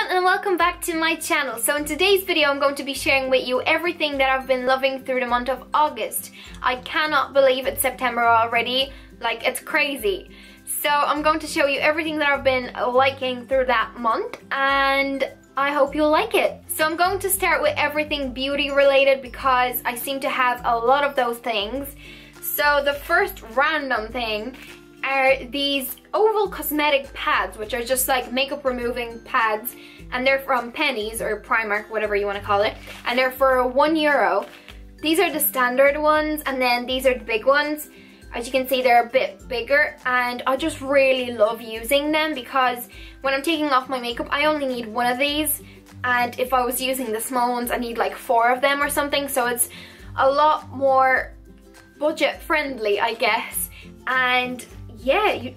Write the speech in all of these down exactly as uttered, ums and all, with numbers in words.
everyone and welcome back to my channel. So in today's video I'm going to be sharing with you everything that I've been loving through the month of August. I cannot believe it's September already, like it's crazy. So I'm going to show you everything that I've been liking through that month and I hope you'll like it. So I'm going to start with everything beauty related because I seem to have a lot of those things. So the first random thing are these oval cosmetic pads, which are just like makeup removing pads, and they're from Penneys or Primark, whatever you want to call it, and they're for one euro. These are the standard ones, and then these are the big ones. As you can see, they're a bit bigger, and I just really love using them because when I'm taking off my makeup I only need one of these, and if I was using the small ones I need like four of them or something, so it's a lot more budget friendly, I guess. And yeah, you,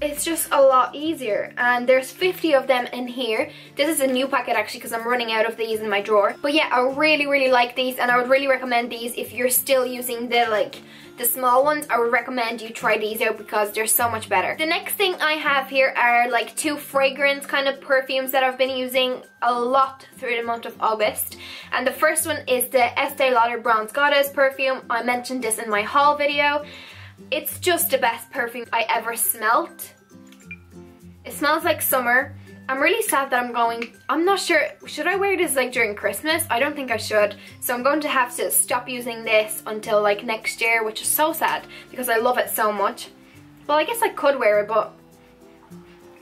it's just a lot easier, and there's fifty of them in here. This is a new packet actually because I'm running out of these in my drawer. But yeah, I really really like these, and I would really recommend these if you're still using the like the small ones. I would recommend you try these out because they're so much better. The next thing I have here are like two fragrance kind of perfumes that I've been using a lot through the month of August. And the first one is the Estee Lauder Bronze Goddess perfume. I mentioned this in my haul video. It's just the best perfume I ever smelt. It smells like summer. I'm really sad that I'm going, I'm not sure, should I wear this like during Christmas? I don't think I should. So I'm going to have to stop using this until like next year, which is so sad because I love it so much. Well, I guess I could wear it, but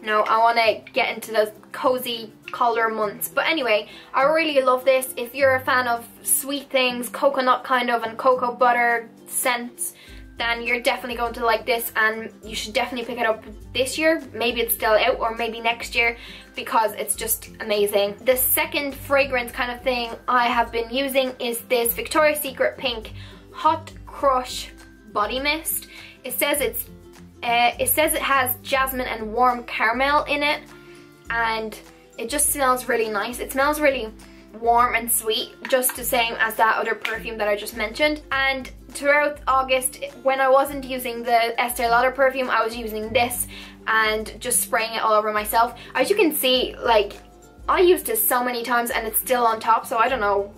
no, I want to get into those cozy color months. But anyway, I really love this. If you're a fan of sweet things, coconut kind of, and cocoa butter scents, then you're definitely going to like this, and you should definitely pick it up this year. Maybe it's still out, or maybe next year, because it's just amazing. The second fragrance kind of thing I have been using is this Victoria's Secret Pink Hot Crush Body Mist. It says it's, uh, it says it has jasmine and warm caramel in it, and it just smells really nice. It smells really warm and sweet, just the same as that other perfume that I just mentioned. And throughout August, when I wasn't using the Estee Lauder perfume, I was using this and just spraying it all over myself. As you can see, like, I used this so many times and it's still on top, so I don't know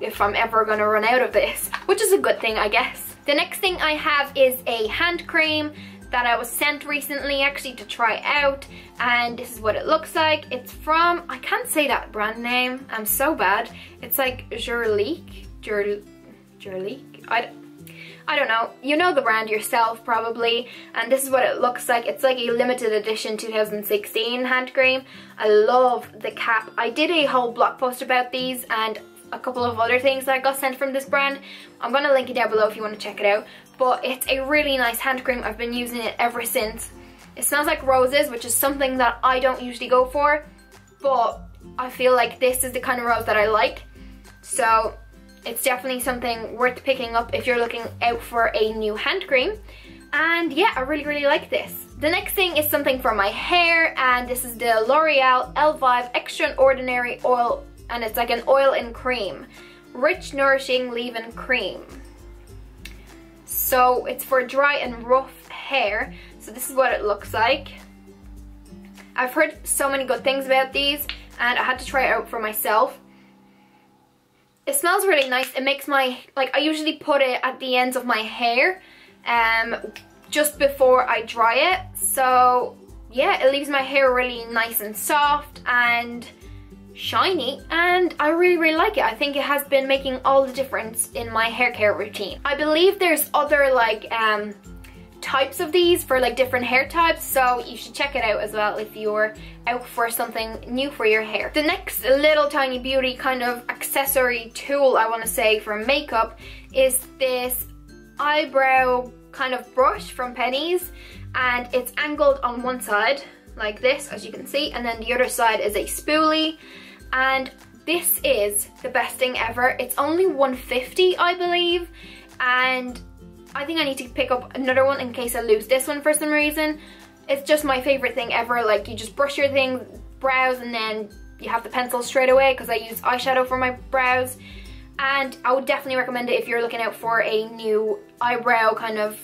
if I'm ever gonna run out of this, which is a good thing, I guess. The next thing I have is a hand cream that I was sent recently actually to try out, and this is what it looks like. It's from, I can't say that brand name, I'm so bad. It's like Jurlique, Jur, Jurlique, I, I don't know, you know the brand yourself probably, and this is what it looks like. It's like a limited edition two thousand sixteen hand cream. I love the cap. I did a whole blog post about these and a couple of other things that I got sent from this brand. I'm gonna link it down below if you want to check it out. But it's a really nice hand cream. I've been using it ever since. It smells like roses, which is something that I don't usually go for, but I feel like this is the kind of rose that I like. So it's definitely something worth picking up if you're looking out for a new hand cream. And yeah, I really really like this. The next thing is something for my hair, and this is the L'Oreal Elvive Extraordinary Oil, and it's like an oil and cream, rich nourishing leave-in cream. So it's for dry and rough hair. So this is what it looks like. I've heard so many good things about these, and I had to try it out for myself. It smells really nice. It makes my, like, I usually put it at the ends of my hair um, just before I dry it. So yeah, it leaves my hair really nice and soft and shiny, and I really really like it. I think it has been making all the difference in my hair care routine. I believe there's other like um, types of these for like different hair types, so you should check it out as well if you're out for something new for your hair. The next little tiny beauty kind of accessory tool I want to say for makeup is this eyebrow kind of brush from Penneys, and it's angled on one side like this, as you can see, and then the other side is a spoolie. And this is the best thing ever. It's only one fifty, I believe, and I think I need to pick up another one in case I lose this one for some reason. It's just my favorite thing ever. Like, you just brush your thing, brows, and then you have the pencil straight away because I use eyeshadow for my brows. And I would definitely recommend it if you're looking out for a new eyebrow kind of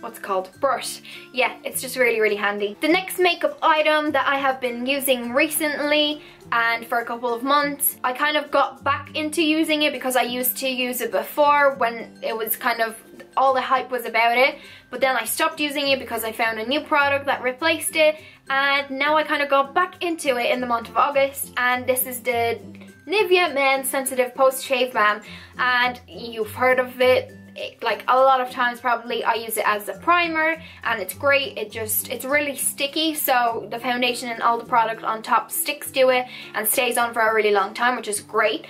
what's it called, brush. Yeah, it's just really, really handy. The next makeup item that I have been using recently and for a couple of months, I kind of got back into using it because I used to use it before when it was kind of, all the hype was about it, but then I stopped using it because I found a new product that replaced it, and now I kind of got back into it in the month of August, and this is the Nivea Men Sensitive Post Shave Balm, and you've heard of it. It, like a lot of times probably. I use it as a primer and it's great. It just, it's really sticky, so the foundation and all the product on top sticks to it and stays on for a really long time, which is great.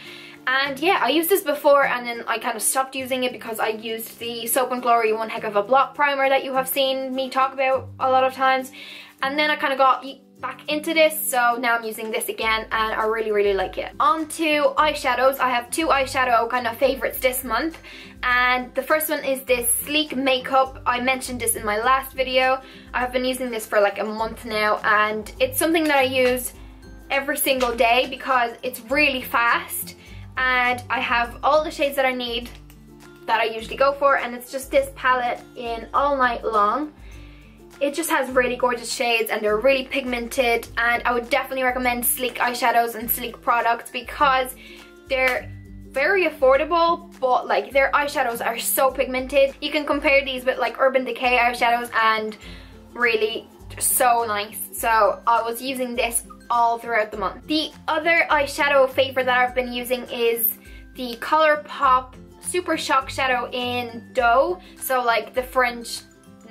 And yeah, I used this before and then I kind of stopped using it because I used the Soap and Glory One Heck of a Block primer that you have seen me talk about a lot of times, and then I kind of got back into this, so now I'm using this again and I really, really like it. On to eyeshadows. I have two eyeshadow kind of favorites this month, and the first one is this Sleek Makeup. I mentioned this in my last video. I have been using this for like a month now, and it's something that I use every single day because it's really fast and I have all the shades that I need that I usually go for, and it's just this palette in All Night Long. It just has really gorgeous shades and they're really pigmented, and I would definitely recommend Sleek eyeshadows and Sleek products because they're very affordable, but like their eyeshadows are so pigmented. You can compare these with like Urban Decay eyeshadows and really so nice. So I was using this all throughout the month. The other eyeshadow favorite that I've been using is the ColourPop Super Shock Shadow in Doe, so like the French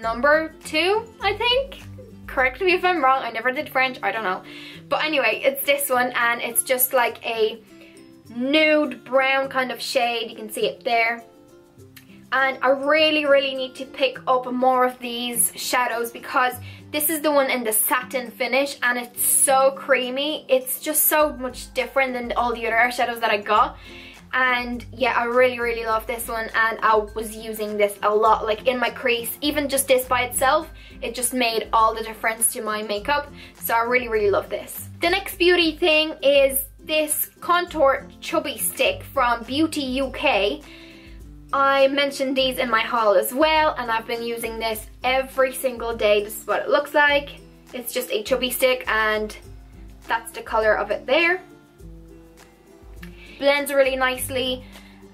number two, I think. Correct me if I'm wrong, I never did French, I don't know. But anyway, it's this one, and it's just like a nude brown kind of shade, you can see it there. And I really, really need to pick up more of these shadows because this is the one in the satin finish and it's so creamy. It's just so much different than all the other eyeshadows that I got. And yeah, I really, really love this one, and I was using this a lot, like in my crease. Even just this by itself, it just made all the difference to my makeup, so I really, really love this. The next beauty thing is this contour chubby stick from Beauty U K. I mentioned these in my haul as well, and I've been using this every single day. This is what it looks like. It's just a chubby stick, and that's the color of it there. Blends really nicely,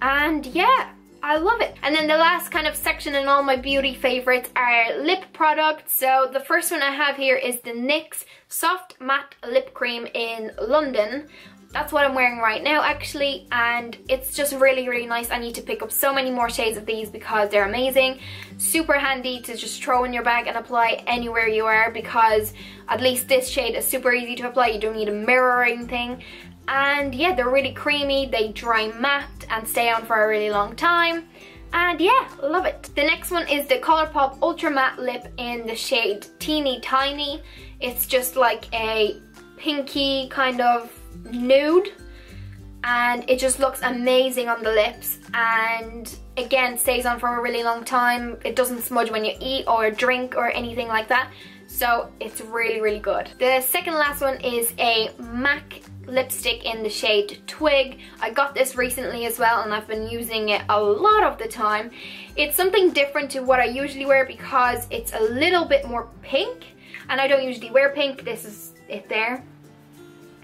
and yeah, I love it. And then the last kind of section in all my beauty favorites are lip products. So the first one I have here is the NYX Soft Matte Lip Cream in London. That's what I'm wearing right now actually, and it's just really, really nice. I need to pick up so many more shades of these because they're amazing. Super handy to just throw in your bag and apply anywhere you are, because at least this shade is super easy to apply. You don't need a mirror or anything. And yeah, they're really creamy, they dry matte and stay on for a really long time, and yeah, love it. The next one is the ColourPop Ultra Matte Lip in the shade Teeny Tiny. It's just like a pinky kind of nude, and it just looks amazing on the lips, and again stays on for a really long time. It doesn't smudge when you eat or drink or anything like that, so it's really, really good. The second last one is a MAC lipstick in the shade Twig. I got this recently as well, and I've been using it a lot of the time. It's something different to what I usually wear because it's a little bit more pink, and I don't usually wear pink. This is it there.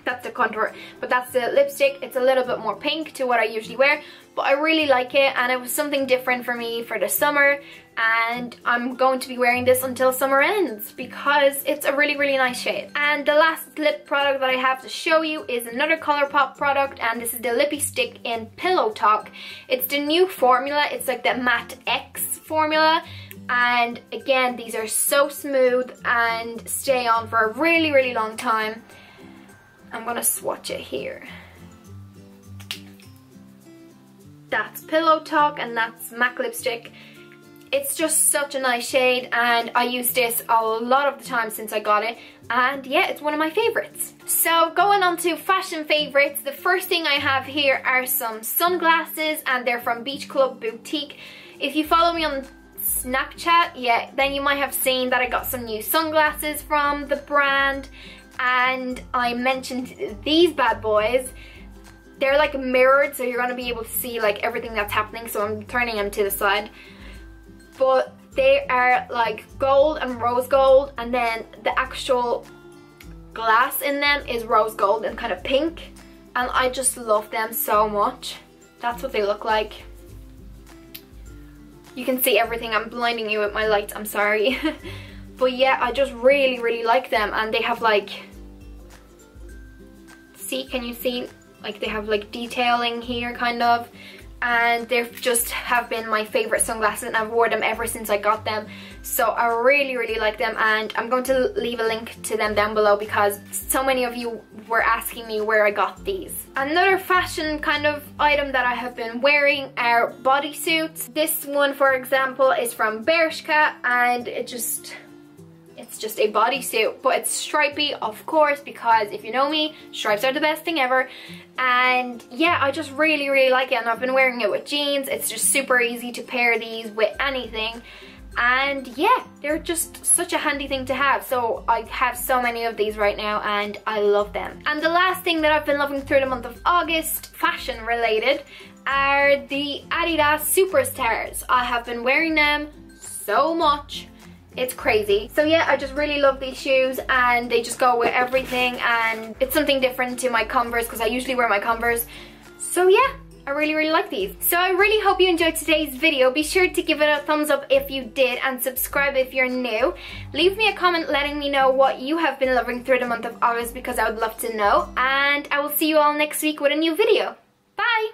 That's the contour, but that's the lipstick. It's a little bit more pink to what I usually wear, but I really like it, and it was something different for me for the summer, and I'm going to be wearing this until summer ends because it's a really, really nice shade. And the last lip product that I have to show you is another ColourPop product, and this is the Lippy Stick in Pillow Talk. It's the new formula. It's like the Matte X formula, and again, these are so smooth and stay on for a really, really long time. I'm gonna swatch it here. That's Pillow Talk, and that's MAC lipstick. It's just such a nice shade, and I use this a lot of the time since I got it, and yeah, it's one of my favorites. So going on to fashion favorites, the first thing I have here are some sunglasses, and they're from Beach Club Boutique. If you follow me on Snapchat, yeah, then you might have seen that I got some new sunglasses from the brand, and I mentioned these bad boys. They're like mirrored, so you're gonna be able to see like everything that's happening, so I'm turning them to the side. But They are like gold and rose gold, and then the actual glass in them is rose gold and kind of pink, and I just love them so much. That's what they look like. You can see everything. I'm blinding you with my lights, I'm sorry. But yeah, I just really, really like them. And they have like, see, can you see? Like they have like detailing here kind of. And they've just have been my favorite sunglasses, and I've worn them ever since I got them. So I really, really like them, and I'm going to leave a link to them down below because so many of you were asking me where I got these. Another fashion kind of item that I have been wearing are bodysuits. This one, for example, is from Bershka, and it just, it's just a bodysuit, but it's stripy, of course, because if you know me, stripes are the best thing ever. And yeah, I just really, really like it, and I've been wearing it with jeans. It's just super easy to pair these with anything. And yeah, they're just such a handy thing to have. So I have so many of these right now, and I love them. And the last thing that I've been loving through the month of August, fashion related, are the Adidas Superstars. I have been wearing them so much. It's crazy. So yeah, I just really love these shoes, and they just go with everything, and it's something different to my Converse because I usually wear my Converse. So yeah, I really, really like these. So I really hope you enjoyed today's video. Be sure to give it a thumbs up if you did, and subscribe if you're new. Leave me a comment letting me know what you have been loving through the month of August, because I would love to know. And I will see you all next week with a new video. Bye!